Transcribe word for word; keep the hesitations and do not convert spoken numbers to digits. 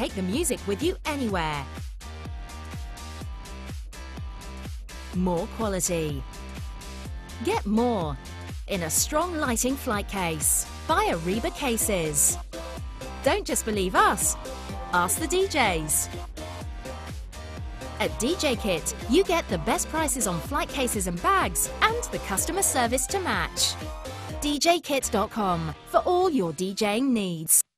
take the music with you anywhere. More quality. Get more in a strong lighting flight case by Ariba Cases. Don't just believe us, ask the D Js. At DJKit, you get the best prices on flight cases and bags and the customer service to match. D J Kit dot com for all your DJing needs.